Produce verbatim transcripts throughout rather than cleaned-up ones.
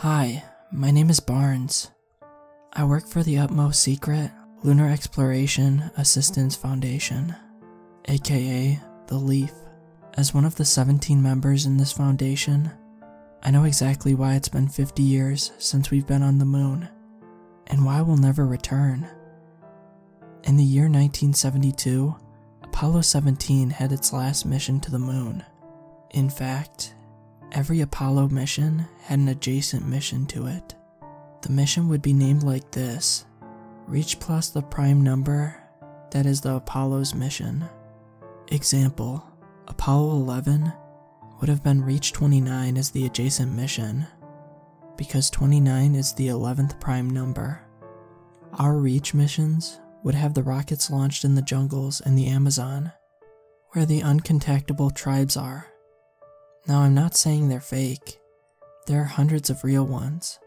Hi, my name is Barnes. I work for the Utmost Secret Lunar Exploration Assistance Foundation, aka the LEAF. As one of the seventeen members in this foundation, I know exactly why it's been fifty years since we've been on the moon, and why we'll never return. In the year nineteen seventy-two, Apollo seventeen had its last mission to the moon. In fact, every Apollo mission had an adjacent mission to it. The mission would be named like this: Reach plus the prime number that is the Apollo's mission. Example, Apollo eleven would have been Reach twenty-nine as the adjacent mission, because twenty-nine is the eleventh prime number. Our Reach missions would have the rockets launched in the jungles and the Amazon, where the uncontactable tribes are. Now, I'm not saying they're fake. There are hundreds of real ones.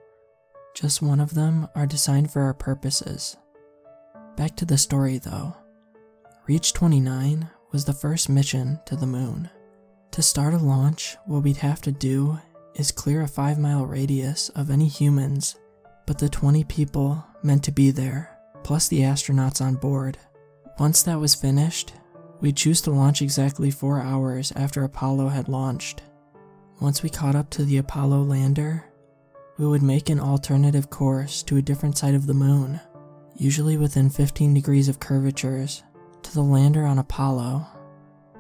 Just one of them are designed for our purposes. Back to the story though. Reach twenty-nine was the first mission to the moon. To start a launch, what we'd have to do is clear a five mile radius of any humans but the twenty people meant to be there, plus the astronauts on board. Once that was finished, we'd choose to launch exactly four hours after Apollo had launched. Once we caught up to the Apollo lander, we would make an alternative course to a different side of the moon, usually within fifteen degrees of curvatures to the lander on Apollo.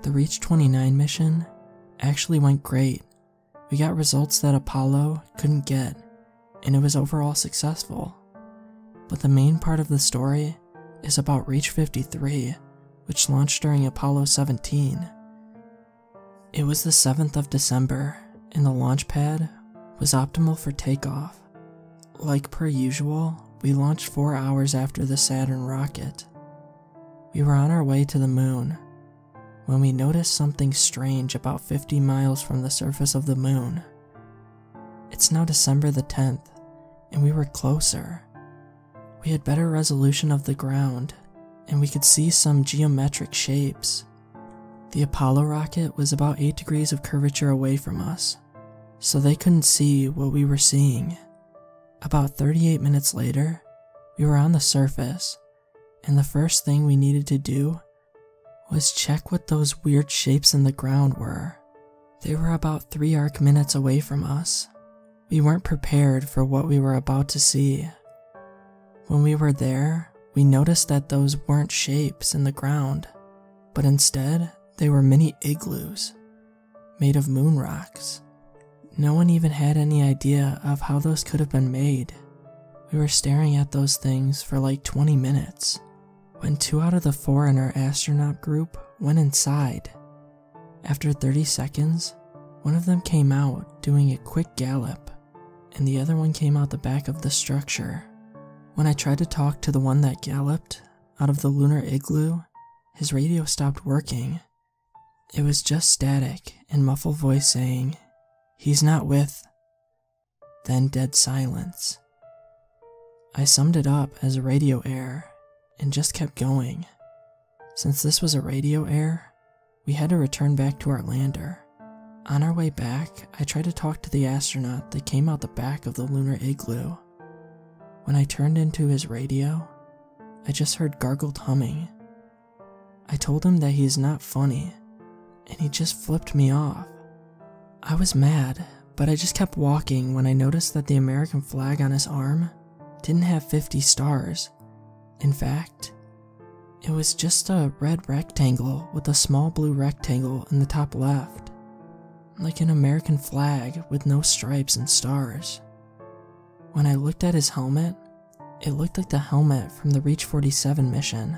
The Reach twenty-nine mission actually went great. We got results that Apollo couldn't get, and it was overall successful. But the main part of the story is about Reach fifty-three, which launched during Apollo seventeen. It was the seventh of December, and the launch pad was optimal for takeoff. Like per usual, we launched four hours after the Saturn rocket. We were on our way to the moon when we noticed something strange about fifty miles from the surface of the moon. It's now December the tenth, and we were closer. We had better resolution of the ground, and we could see some geometric shapes. The Apollo rocket was about eight degrees of curvature away from us, so they couldn't see what we were seeing. About thirty-eight minutes later, we were on the surface, and the first thing we needed to do was check what those weird shapes in the ground were. They were about three arc minutes away from us. We weren't prepared for what we were about to see. When we were there, we noticed that those weren't shapes in the ground, but instead, they were mini igloos made of moon rocks. No one even had any idea of how those could have been made. We were staring at those things for like twenty minutes, when two out of the four in our astronaut group went inside. After thirty seconds, one of them came out doing a quick gallop, and the other one came out the back of the structure. When I tried to talk to the one that galloped out of the lunar igloo, his radio stopped working. It was just static and muffled voice saying, "He's not with," then dead silence. I summed it up as a radio error and just kept going. Since this was a radio error, we had to return back to our lander. On our way back, I tried to talk to the astronaut that came out the back of the lunar igloo. When I turned into his radio, I just heard gargled humming. I told him that he is not funny, and he just flipped me off. I was mad, but I just kept walking when I noticed that the American flag on his arm didn't have fifty stars. In fact, it was just a red rectangle with a small blue rectangle in the top left, like an American flag with no stripes and stars. When I looked at his helmet, it looked like the helmet from the Reach forty-seven mission,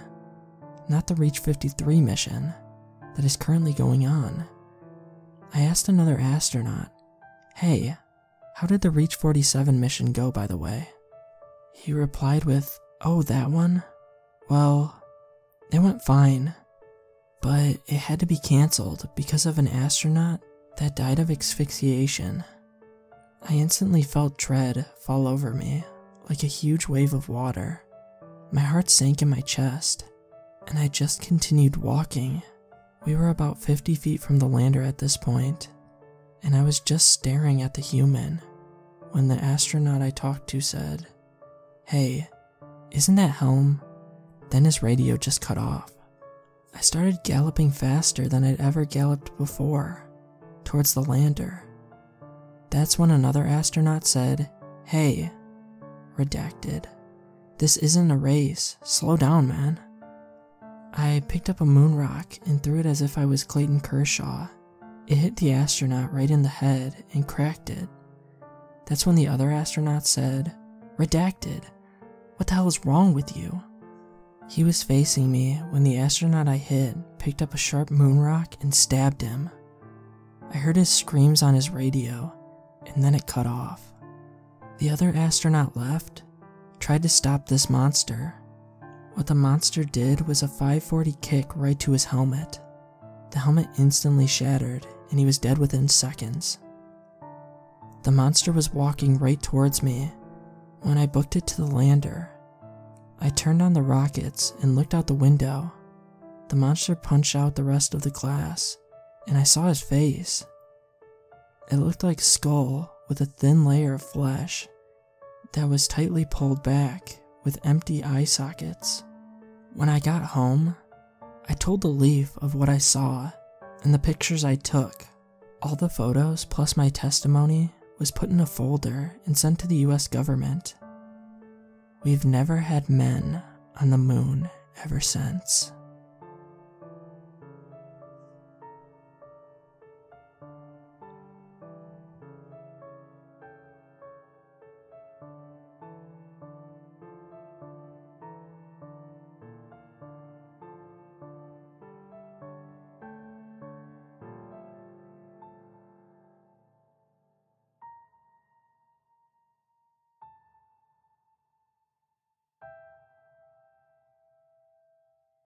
not the Reach fifty-three mission that is currently going on. I asked another astronaut, "Hey, how did the Reach forty-seven mission go, by the way?" He replied with, "Oh, that one? Well, it went fine, but it had to be canceled because of an astronaut that died of asphyxiation." I instantly felt dread fall over me, like a huge wave of water. My heart sank in my chest, and I just continued walking. We were about fifty feet from the lander at this point, and I was just staring at the human when the astronaut I talked to said, "Hey, isn't that home?" Then his radio just cut off. I started galloping faster than I'd ever galloped before, towards the lander. That's when another astronaut said, "Hey, redacted. This isn't a race, slow down, man." I picked up a moon rock and threw it as if I was Clayton Kershaw. It hit the astronaut right in the head and cracked it. That's when the other astronaut said, "Redacted, what the hell is wrong with you?" He was facing me when the astronaut I hit picked up a sharp moon rock and stabbed him. I heard his screams on his radio, and then it cut off. The other astronaut left, tried to stop this monster. What the monster did was a five forty kick right to his helmet. The helmet instantly shattered, and he was dead within seconds. The monster was walking right towards me when I booked it to the lander. I turned on the rockets and looked out the window. The monster punched out the rest of the glass, and I saw his face. It looked like skull with a thin layer of flesh that was tightly pulled back with empty eye sockets. When I got home, I told the LEAF of what I saw and the pictures I took. All the photos plus my testimony was put in a folder and sent to the U S government. We've never had men on the moon ever since.